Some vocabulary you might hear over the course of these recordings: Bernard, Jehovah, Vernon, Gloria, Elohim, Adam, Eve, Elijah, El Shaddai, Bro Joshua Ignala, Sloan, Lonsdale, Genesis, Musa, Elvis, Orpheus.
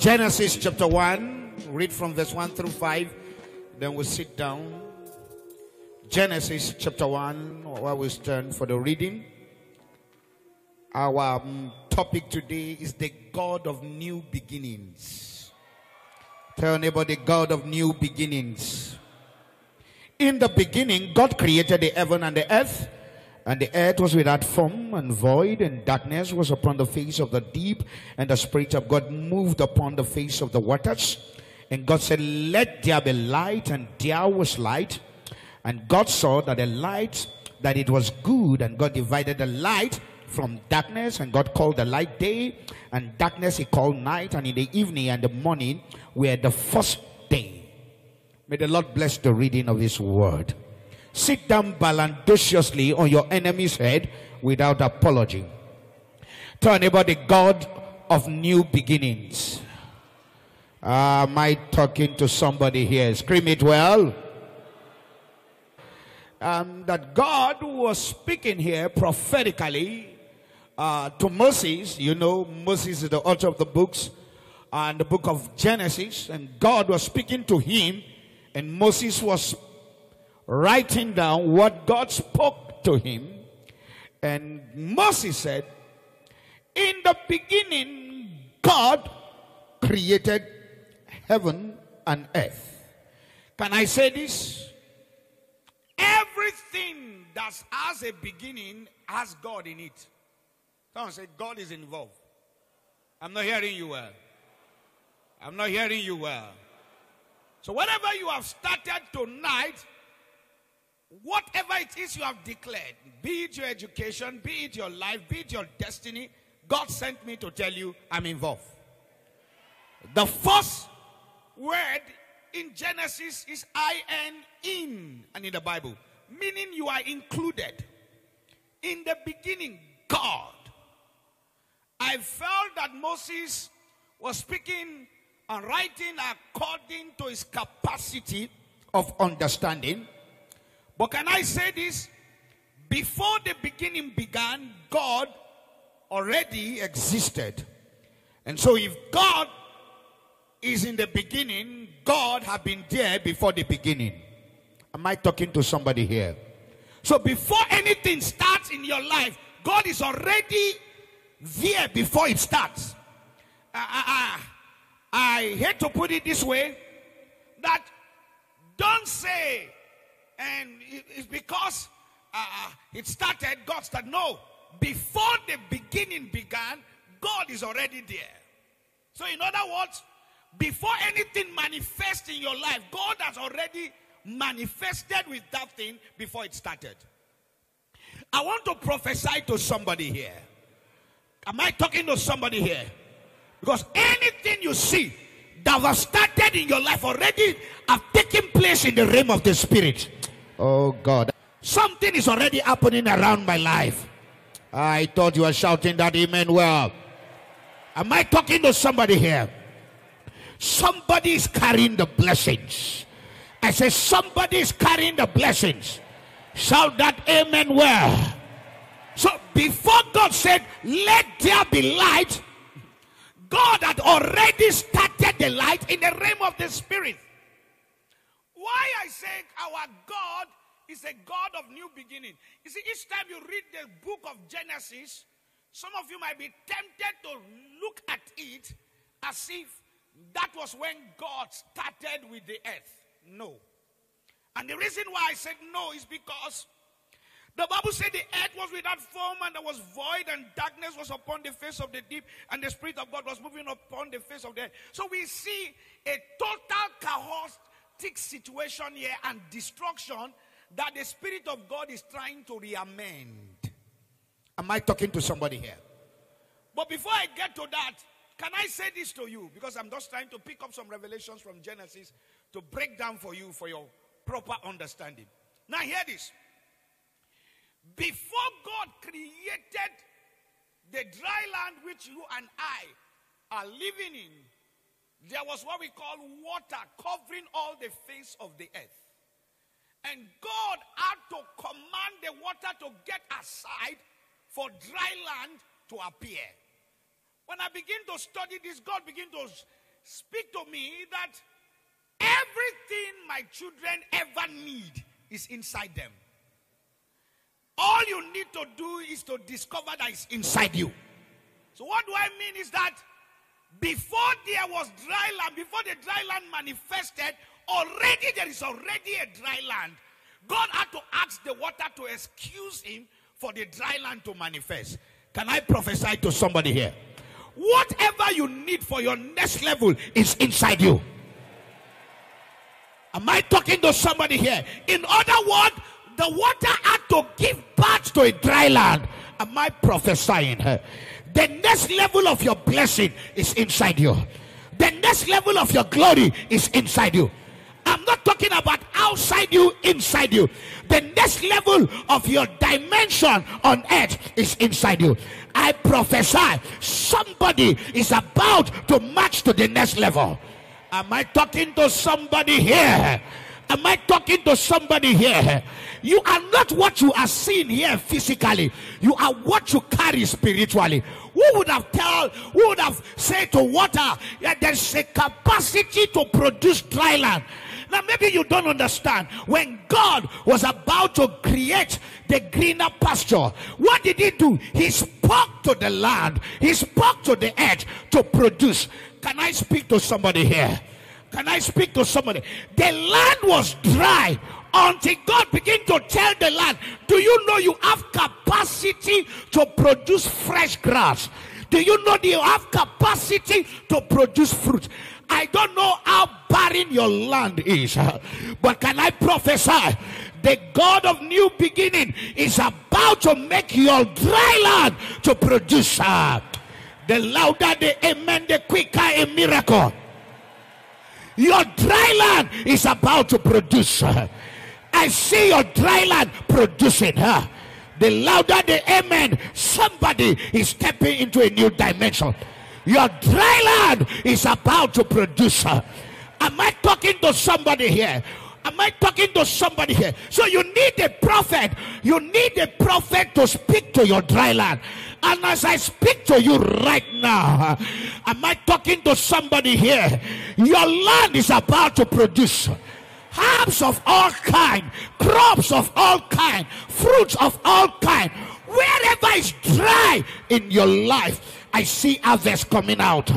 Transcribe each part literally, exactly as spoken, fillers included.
Genesis chapter one, read from verse one through five, then we'll sit down. Genesis chapter one, where we stand for the reading. Our um, topic today is the God of new beginnings. Tell anybody, God of new beginnings. In the beginning, God created the heaven and the earth, and the earth was without form and void, and darkness was upon the face of the deep, and the Spirit of God moved upon the face of the waters. And God said, let there be light, and there was light. And God saw that the light, that it was good, and God divided the light from darkness, and God called the light day, and darkness he called night, and in the evening and the morning were the first day. May the Lord bless the reading of his word. Sit down ballandociously on your enemy's head without apology. Tell anybody, God of new beginnings. Uh, am I talking to somebody here? Scream it well. Um, that God was speaking here prophetically uh, to Moses. You know, Moses is the author of the books and the book of Genesis. And God was speaking to him. And Moses was writing down what God spoke to him. And Moses said, in the beginning, God created heaven and earth. Can I say this? Everything that has a beginning has God in it. Someone say, God is involved. I'm not hearing you well. I'm not hearing you well. So whatever you have started tonight, whatever it is you have declared, be it your education, be it your life, be it your destiny, God sent me to tell you I'm involved. The first word in Genesis is I N, in, and in the Bible, meaning you are included. In the beginning, God. I felt that Moses was speaking and writing according to his capacity of understanding. But can I say this? Before the beginning began, God already existed. And so if God is in the beginning, God had been there before the beginning. Am I talking to somebody here? So before anything starts in your life, God is already there before it starts. Ah, ah, ah. I hate to put it this way, that don't say, and it's because uh, it started, God started. No, before the beginning began, God is already there. So in other words, before anything manifests in your life, God has already manifested with that thing before it started. I want to prophesy to somebody here. Am I talking to somebody here? Because anything you see that was started in your life already have taken place in the realm of the spirit. Oh God. Something is already happening around my life. I thought you were shouting that amen well. Am I talking to somebody here? Somebody is carrying the blessings. I said somebody is carrying the blessings. Shout that amen well. So before God said, let there be light, God had already started the light in the realm of the spirit. Why I say our God is a God of new beginning. You see, each time you read the book of Genesis, some of you might be tempted to look at it as if that was when God started with the earth. No. And the reason why I said no is because the Bible said the earth was without form and there was void and darkness was upon the face of the deep and the Spirit of God was moving upon the face of the earth. So we see a total chaotic situation here and destruction that the Spirit of God is trying to reamend. Am I talking to somebody here? But before I get to that, can I say this to you? Because I'm just trying to pick up some revelations from Genesis to break down for you for your proper understanding. Now hear this. Before God created the dry land which you and I are living in, there was what we call water covering all the face of the earth. And God had to command the water to get aside for dry land to appear. When I begin to study this, God began to speak to me that everything my children ever need is inside them. All you need to do is to discover that it's inside you. So what do I mean is that before there was dry land, before the dry land manifested, already there is already a dry land. God had to ask the water to excuse him for the dry land to manifest. Can I prophesy to somebody here? Whatever you need for your next level is inside you. Am I talking to somebody here? In other words, the water had to give birth to a dry land. Am I prophesying here? The next level of your blessing is inside you. The next level of your glory is inside you. I'm not talking about outside you, inside you. The next level of your dimension on earth is inside you. I prophesy somebody is about to march to the next level. Am I talking to somebody here? Am I talking to somebody here? You are not what you are seeing here physically. You are what you carry spiritually. Who would have told, who would have said to water, yeah, there's a capacity to produce dry land? Now maybe you don't understand. When God was about to create the greener pasture, what did he do? He spoke to the land. He spoke to the earth to produce. Can I speak to somebody here? Can I speak to somebody? The land was dry until God began to tell the land, do you know you have capacity to produce fresh grass? Do you know that you have capacity to produce fruit? I don't know how barren your land is, but can I prophesy? The God of new beginning is about to make your dry land to produce. Uh, the louder the amen, the quicker a miracle. Your dry land is about to produce. I see your dry land producing. Huh? The louder the amen, somebody is stepping into a new dimension. Your dry land is about to produce. Huh? Am I talking to somebody here? Am I talking to somebody here? So you need a prophet. You need a prophet to speak to your dry land. And as I speak to you right now, am I talking to somebody here? Your land is about to produce herbs of all kind, crops of all kind, fruits of all kind. Wherever it's dry in your life, I see harvest coming out.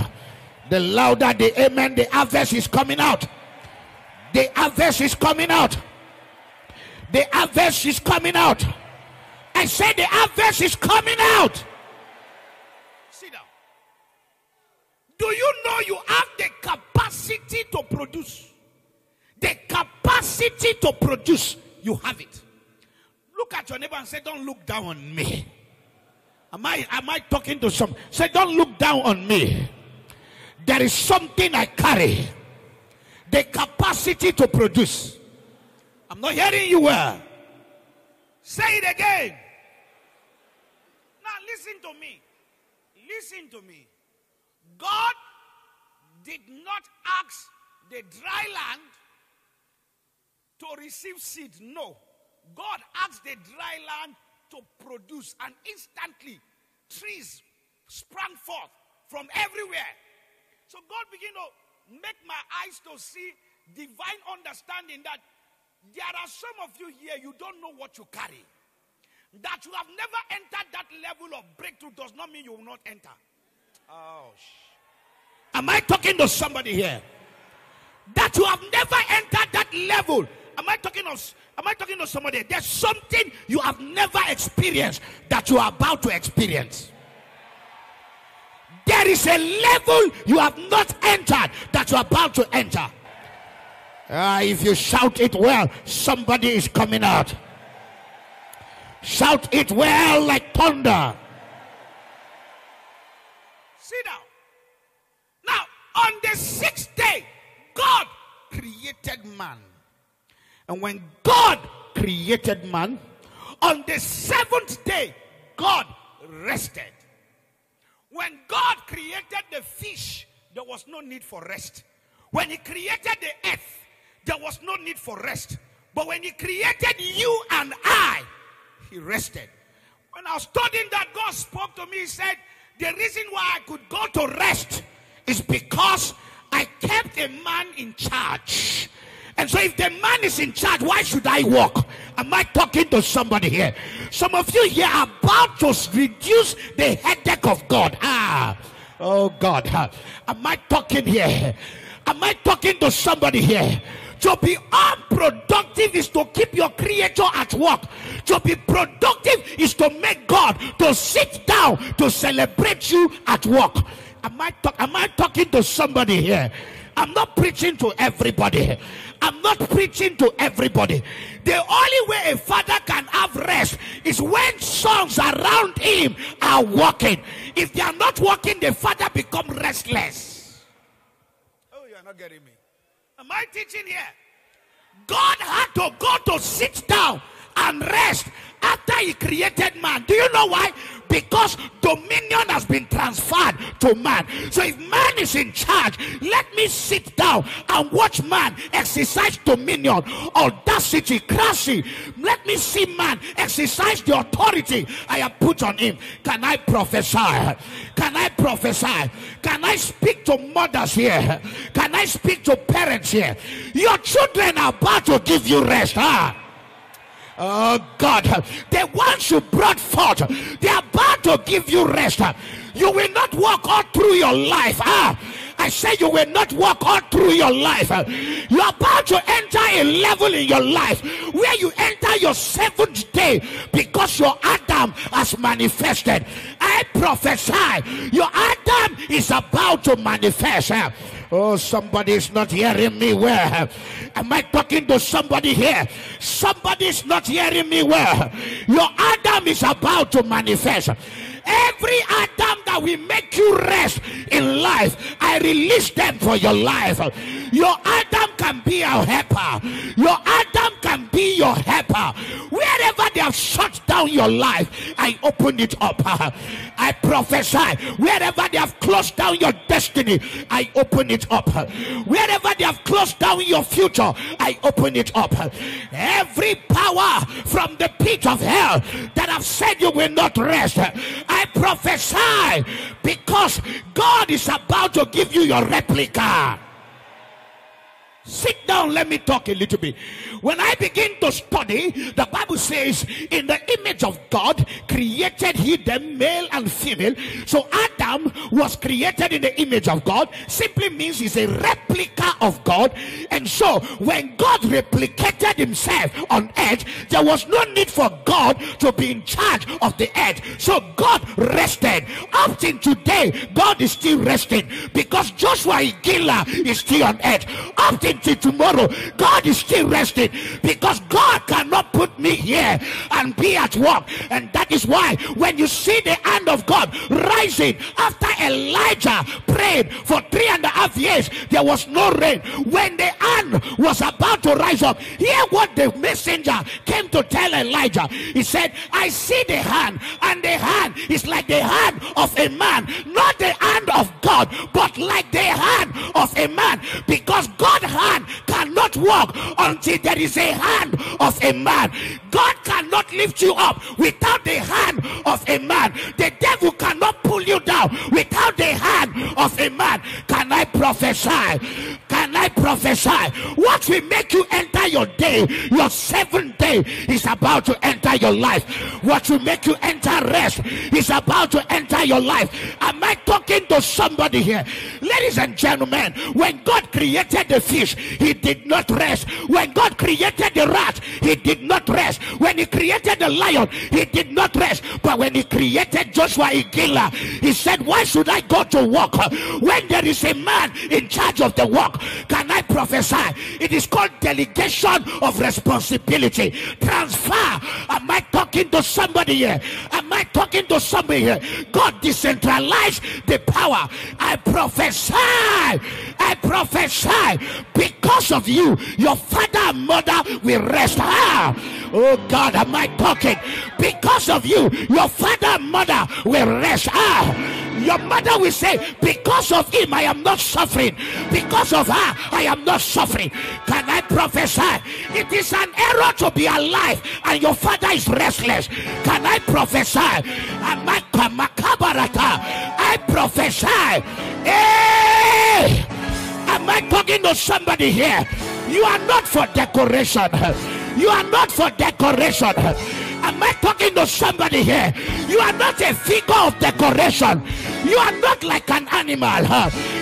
The louder the amen, the harvest is coming out. The harvest is coming out. The harvest is coming out. I said the harvest is coming out. Sit down. Do you know you have the capacity to produce? The capacity to produce, you have it. Look at your neighbor and say, don't look down on me. Am I, am I talking to some? Say, don't look down on me. There is something I carry. The capacity to produce. I'm not hearing you well. Say it again. Now listen to me. Listen to me. God did not ask the dry land to receive seed. No. God asked the dry land to produce, and instantly trees sprang forth from everywhere. So God began to make my eyes to see divine understanding that there are some of you here, you don't know what you carry. That you have never entered that level of breakthrough does not mean you will not enter. Oh, sh- am I talking to somebody here? That you have never entered that level. Am I talking to, am I talking to somebody here? There's something you have never experienced that you are about to experience. There is a level you have not entered that you are about to enter. Uh, if you shout it well, somebody is coming out. Shout it well like thunder. Sit down. Now, on the sixth day, God created man. And when God created man, on the seventh day, God rested. When God created the fish, there was no need for rest. When he created the earth, there was no need for rest. But when he created you and I, he rested. When I was studying that, God spoke to me. He said, the reason why I could go to rest is because I kept a man in charge. And so if the man is in charge, why should I walk? Am I talking to somebody here? Some of you here are about to reduce the headache of God. Ah, oh God, am I talking here? Am I talking to somebody here? To be unproductive is to keep your creator at work. To be productive is to make God to sit down to celebrate you at work. Am I, talk, am I talking to somebody here? I'm not preaching to everybody. I'm not preaching to everybody. The only way a father can have rest is when sons around him are walking. If they are not walking, the father becomes restless. Oh, you are not getting me. Am I teaching here? God had to go to sit down and rest after he created man. Do you know why? Because dominion has been transferred to man. So if man is in charge, let me sit down and watch man exercise dominion, audacity, crashing. Let me see man exercise the authority I have put on him. Can I prophesy? Can I prophesy? Can I speak to mothers here? Can I speak to parents here? Your children are about to give you rest. Huh? Oh God, the ones you brought forth, they are about to give you rest. You will not walk all through your life. Ah, I say you will not walk all through your life. You are about to enter a level in your life where you enter your seventh day because your Adam has manifested. I prophesy, your Adam is about to manifest. Oh, somebody is not hearing me well. Am I talking to somebody here? Somebody is not hearing me well. Your Adam is about to manifest. Every Adam that will make you rest in life, I release them for your life. Your Adam can be your helper. Your Adam can be your helper. Wherever they have shut down your life, I open it up. I prophesy. Wherever they have closed down your destiny, I open it up. Wherever they have closed down your future, I open it up. Every power from the pit of hell that have said you will not rest, I prophesy, because God is about to give you your replica. Sit down, let me talk a little bit. When I begin to study, the Bible says, in the image of God created he them, male and female. So Adam was created in the image of God, simply means he's a replica of God. And so when God replicated himself on earth, there was no need for God to be in charge of the earth. So God rested. Up till today, God is still resting, because Joshua Ignala is still on earth. Up till to tomorrow, God is still resting, because God cannot put me here and be at work. And that is why when you see the hand of God rising after Elijah prayed for three and a half years, there was no rain. When the hand was about to rise up, hear what the messenger came to tell Elijah. He said, I see the hand, and the hand is like the hand of a man, not the hand of God, but like the hand of a man, because God's hand cannot walk until there is a hand of a man. God cannot lift you up without the hand of a man. The devil cannot pull you down without the hand of a man. Can I prophesy? Can I prophesy? What will make you enter your day, your seventh day, is about to enter your life. What will make you enter rest is about to enter your life. Am I talking to somebody here? Ladies and gentlemen, when God created the fish, he did not rest. When God created the rat, he did not rest. When he created the lion, he did not rest. But when he created Joshua Ignala, he said, why should I go to work when there is a man in charge of the work? Can I prophesy? It is called delegation of responsibility. Transfer. Am I talking to somebody here? Am I talking to somebody here? God decentralized the power. I prophesy. I prophesy. Because of you, your father and mother will rest. Ah. Oh God, am I talking? Because of you, your father and mother will rest. Ah. Your mother will say, because of him I am not suffering. Because of her I am not suffering. Can I prophesy? It is an error to be alive and your father is restless. Can I prophesy? I prophesy. Hey! Am I talking to somebody here? You are not for decoration. You are not for decoration. Am I talking to somebody here? You are not a figure of decoration. You are not like an animal.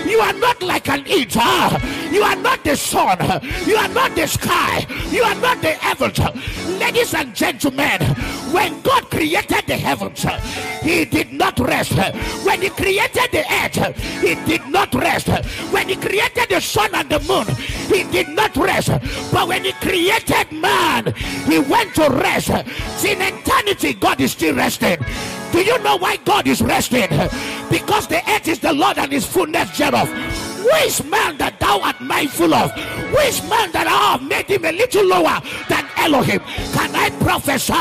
You are not like an eater. You are not the sun. You are not the sky. You are not the heavens. Ladies and gentlemen, when God created the heavens, he did not rest. When he created the earth, he did not rest. When he created the sun and the moon, he did not rest. But when he created man, he went to rest. In eternity, God is still resting. Do you know why God is resting? Because the earth is the Lord and his fullness thereof. Who is man that thou art mindful of? Who is man that I have made him a little lower than Elohim? Can I prophesy?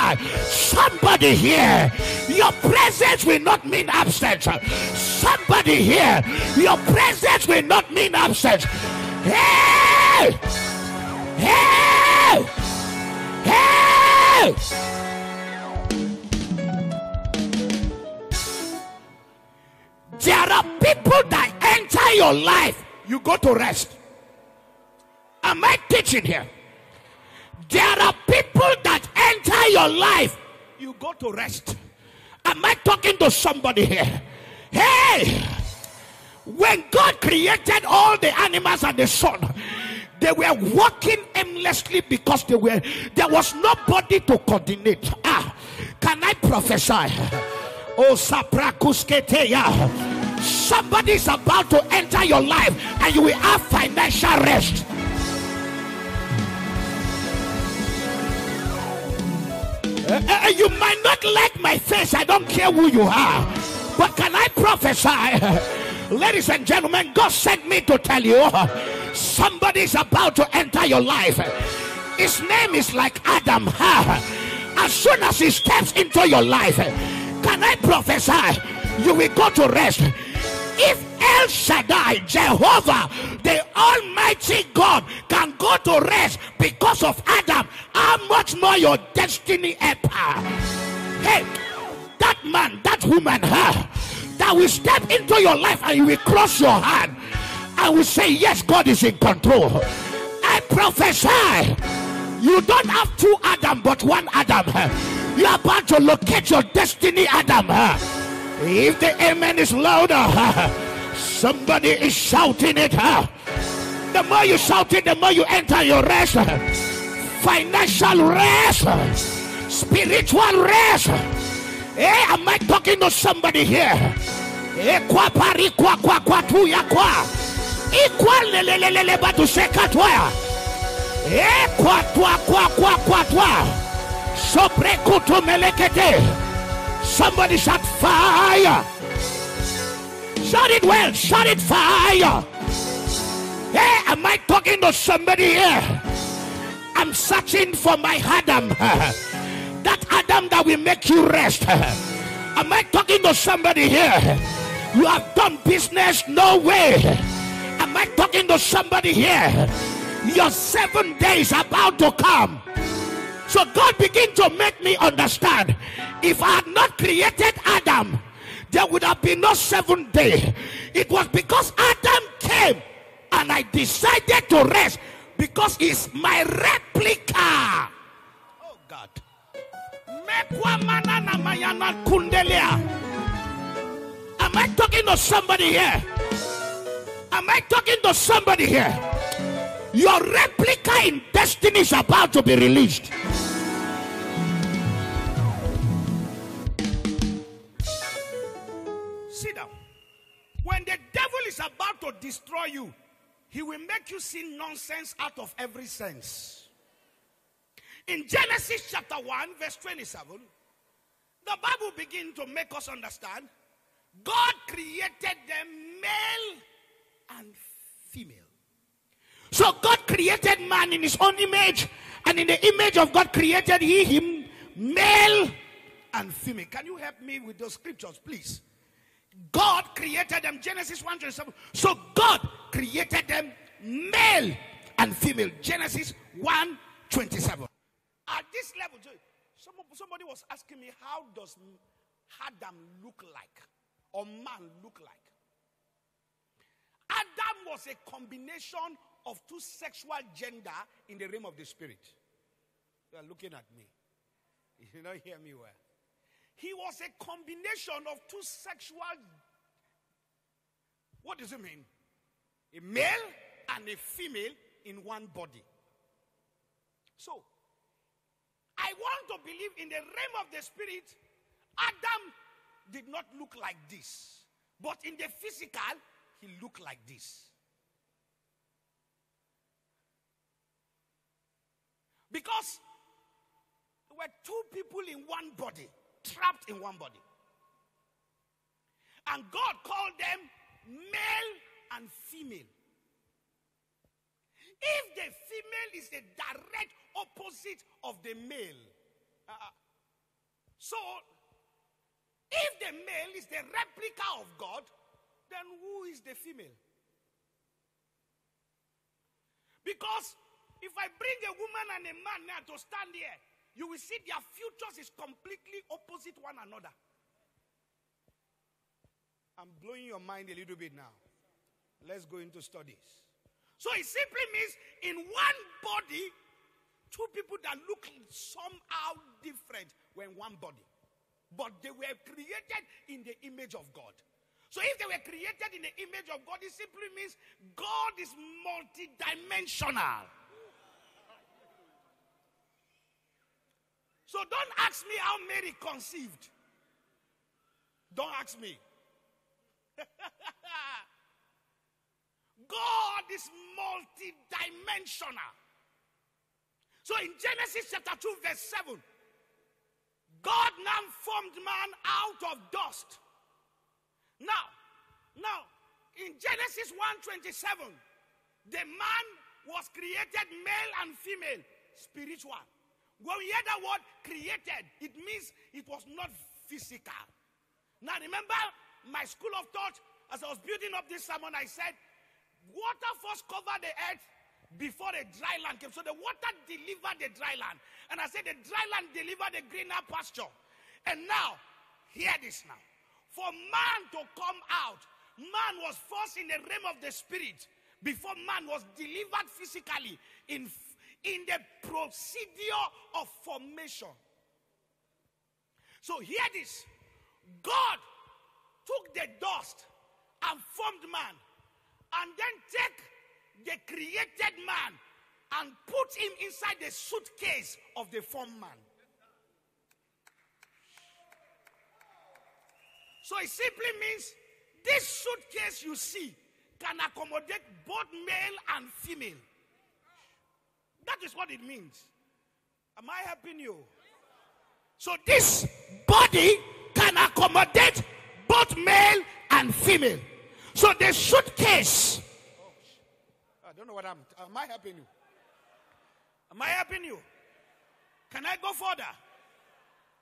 Somebody here, your presence will not mean absence. Somebody here, your presence will not mean absence. Hey! Hey! Hey! There are people that enter your life, you go to rest. Am I teaching here? There are people that enter your life, you go to rest. Am I talking to somebody here? Hey! When God created all the animals and the sun, they were walking aimlessly because they were there was nobody to coordinate. Ah, can I prophesy? Oh, somebody is about to enter your life and you will have financial rest. Uh, uh, you might not like my face, I don't care who you are. But can I prophesy? Ladies and gentlemen, God sent me to tell you, somebody is about to enter your life. His name is like Adam. As soon as he steps into your life, can I prophesy? You will go to rest. If El Shaddai, Jehovah, the Almighty God, can go to rest because of Adam, how much more your destiny helper? Hey, that man, that woman, huh, that will step into your life and you will cross your hand. I will say, yes, God is in control. I prophesy. You don't have two Adam, but one Adam. Huh? You are about to locate your destiny, Adam. If the amen is louder, somebody is shouting it. The more you shout it, the more you enter your rest. Financial rest. Spiritual rest. Hey, am I talking to somebody here? Somebody shot fire. Shot it well. Shot it fire. Hey, am I talking to somebody here? I'm searching for my Adam. That Adam that will make you rest. Am I talking to somebody here? You have done business, no way. Am I talking to somebody here? Your seven days about to come. So God began to make me understand, if I had not created Adam, there would have been no seventh day. It was because Adam came and I decided to rest because he's my replica. Oh God. Am I talking to somebody here? Am I talking to somebody here? Your replica in destiny is about to be released. Sit down. When the devil is about to destroy you, he will make you see nonsense out of every sense. In Genesis chapter one, verse twenty-seven, the Bible begins to make us understand God created them male and female. So God created man in his own image, and in the image of God created he him, male and female. Can you help me with those scriptures, please? God created them, Genesis one twenty-seven. So God created them male and female, Genesis one twenty-seven. At this level, somebody was asking me, how does Adam look like, or man look like? Adam was a combination of two sexual gender in the realm of the spirit. You are looking at me. You don't hear me well. He was a combination of two sexual. What does it mean? A male and a female in one body. So, I want to believe in the realm of the spirit, Adam did not look like this. But in the physical, he looked like this. Because there were two people in one body, trapped in one body. And God called them male and female. If the female is the direct opposite of the male, uh, so if the male is the replica of God, then who is the female? Because if I bring a woman and a man now to stand here, you will see their futures is completely opposite one another. I'm blowing your mind a little bit now. Let's go into studies. So it simply means in one body, two people that look somehow different were in one body. But they were created in the image of God. So if they were created in the image of God, it simply means God is multidimensional. So don't ask me how Mary conceived. Don't ask me. God is multidimensional. So in Genesis chapter two verse seven, God now formed man out of dust. Now, now in Genesis one twenty-seven, the man was created male and female, spiritual. When we hear that word created, it means it was not physical. Now remember my school of thought, as I was building up this sermon, I said, water first covered the earth before the dry land came. So the water delivered the dry land. And I said the dry land delivered the greener pasture. And now, hear this now. For man to come out, man was first in the realm of the spirit before man was delivered physically in, in the procedure of formation. So hear this. God took the dust and formed man. And then take the created man and put him inside the suitcase of the formed man. So it simply means this suitcase you see can accommodate both male and female. That is what it means. Am I helping you? So this body can accommodate both male and female. So the suitcase. Oh, I don't know what I'm. Am I helping you? Am I helping you? Can I go further?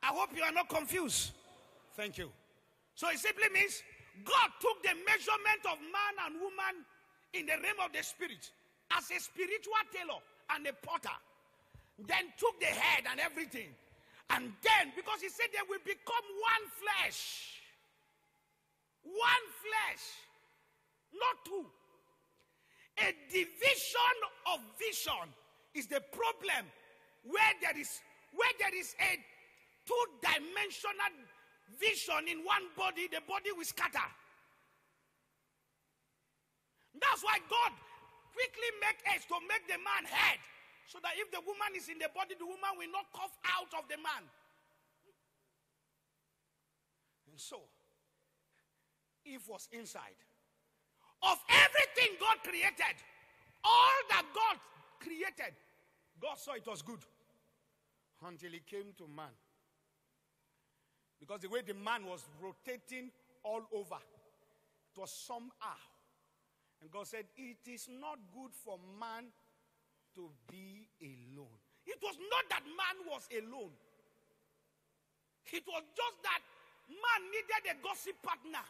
I hope you are not confused. Thank you. So it simply means God took the measurement of man and woman in the realm of the spirit as a spiritual tailor and a potter. Then took the head and everything. And then, because he said they will become one flesh. One flesh. Not two. A division of vision is the problem where there is where there is a two-dimensional vision in one body, the body will scatter. That's why God quickly makes heads to make the man head, so that if the woman is in the body, the woman will not cough out of the man. And so, Eve was inside. Of everything God created, all that God created, God saw it was good until he came to man. Because the way the man was rotating all over, it was somehow. And God said, it is not good for man to be alone. It was not that man was alone. It was just that man needed a gossip partner.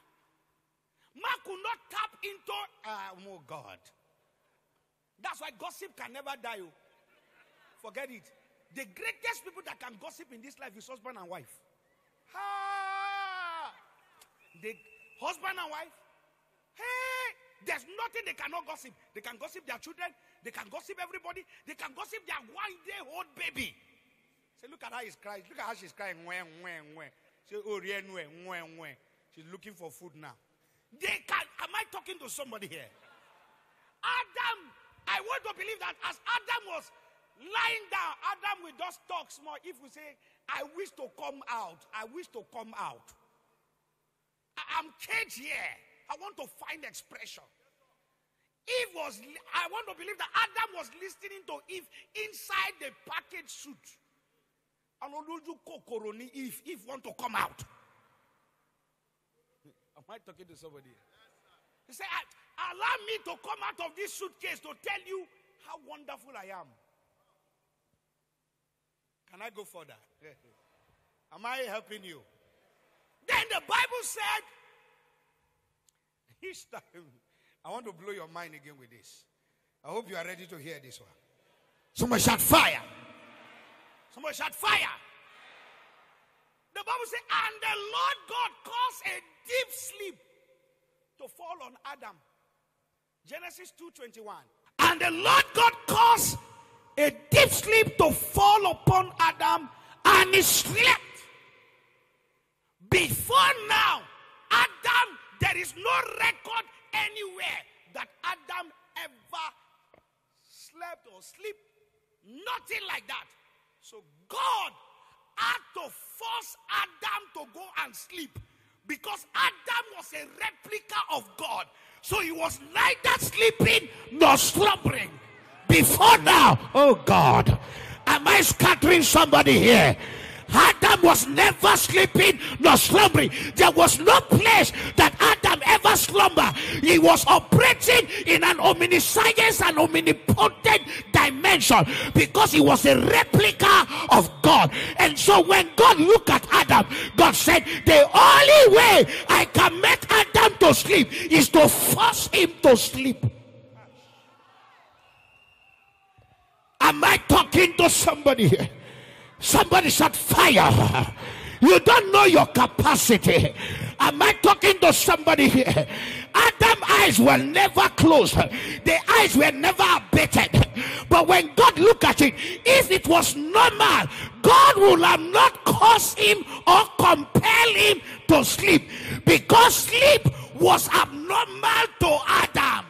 Man could not tap into, uh, oh God. That's why gossip can never die. Forget it. The greatest people that can gossip in this life is husband and wife. Ah! The husband and wife. Hey! There's no nothing they cannot gossip. They can gossip their children. They can gossip everybody. They can gossip their one-day-old baby. Say, look at how he's crying. Look at how she's crying. Say, oh, she's looking for food now. They can. Am I talking to somebody here? Adam, I want to believe that as Adam was lying down, Adam will just talk small. If we say, I wish to come out. I wish to come out. I I'm caged here. I want to find expression. Eve was, I want to believe that Adam was listening to Eve inside the package suit. Eve, Eve want to come out. Am I talking to somebody? He said, allow me to come out of this suitcase to tell you how wonderful I am. Can I go further? Am I helping you? Then the Bible said, each time, I want to blow your mind again with this. I hope you are ready to hear this one. Somebody shot fire. Somebody shot fire. The Bible says, and the Lord God caused a deep sleep to fall on Adam. Genesis two twenty-one. And the Lord God caused a deep sleep to fall upon Adam, and he slept. Before now, Adam, there is no record anywhere that Adam ever slept or sleep. Nothing like that. So God had to force Adam to go and sleep, because Adam was a replica of God. So he was neither sleeping nor slumbering. Before now, oh God, am I scattering somebody here? Adam was never sleeping nor slumbering. There was no place that Adam ever slumbered. He was operating in an omniscience and omnipotent dimension, because he was a replica of God. And so when God looked at Adam, God said, the only way I can make Adam to sleep is to force him to sleep. Am I talking to somebody here? Somebody shot fire. You don't know your capacity. Am I talking to somebody here? Adam's eyes were never closed. The eyes were never abated. But when God looked at it, if it was normal, God would have not caused him or compelled him to sleep, because sleep was abnormal to Adam.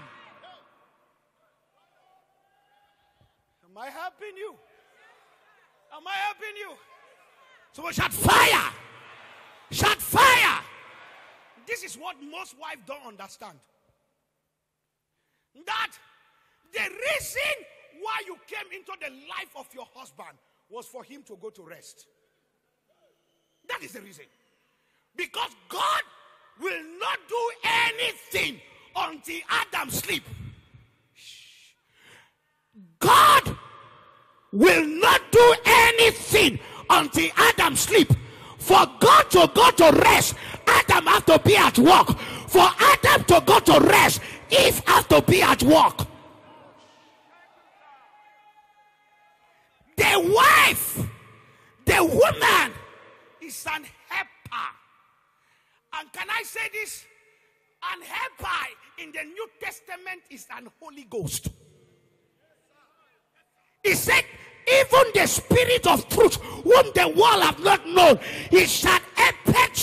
Am I helping you? Am I helping you? Someone shot fire. Shot fire. This is what most wives don't understand. That the reason why you came into the life of your husband was for him to go to rest. That is the reason. Because God will not do anything until Adam sleeps. God will not do anything until Adam sleep. For God to go to rest, Adam has to be at work. For Adam to go to rest, Eve has to be at work. The wife, the woman, is an helper. And can I say this? An helper in the New Testament is an Holy Ghost. He said, even the Spirit of truth, whom the world have not known, he shall help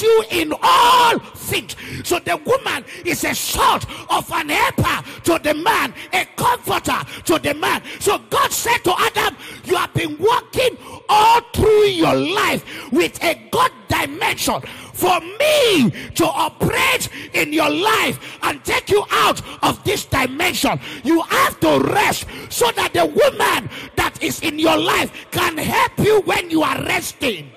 you in all things. So the woman is a sort of an helper to the man, a comforter to the man. So God said to Adam, you have been walking all through your life with a God dimension. For me to operate in your life and take you out of this dimension, you have to rest, so that the woman that is in your life can help you when you are resting.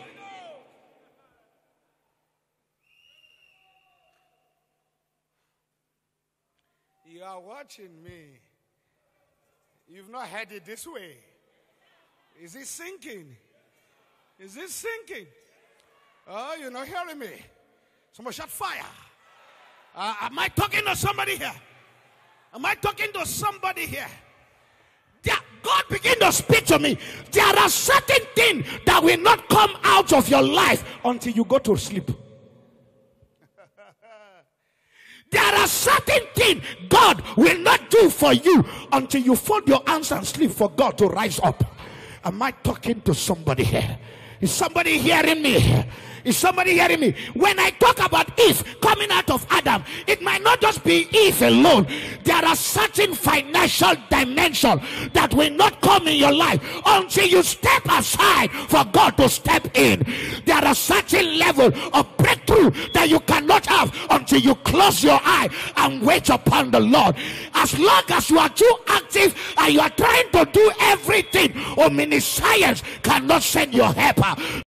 You are watching me. You've not heard it this way. Is it sinking? Is it sinking? Oh, you're not hearing me. Someone shot fire. Uh, am I talking to somebody here? Am I talking to somebody here? There, God begin to speak to me. There are certain things that will not come out of your life until you go to sleep. There are certain things God will not do for you until you fold your arms and sleep for God to rise up. Am I talking to somebody here? Is somebody hearing me? Is somebody hearing me? When I talk about Eve coming out of Adam, it might not just be Eve alone. There are certain financial dimensions that will not come in your life until you step aside for God to step in. There are certain levels of breakthrough that you cannot have until you close your eye and wait upon the Lord. As long as you are too active and you are trying to do everything, omniscience cannot send your helper.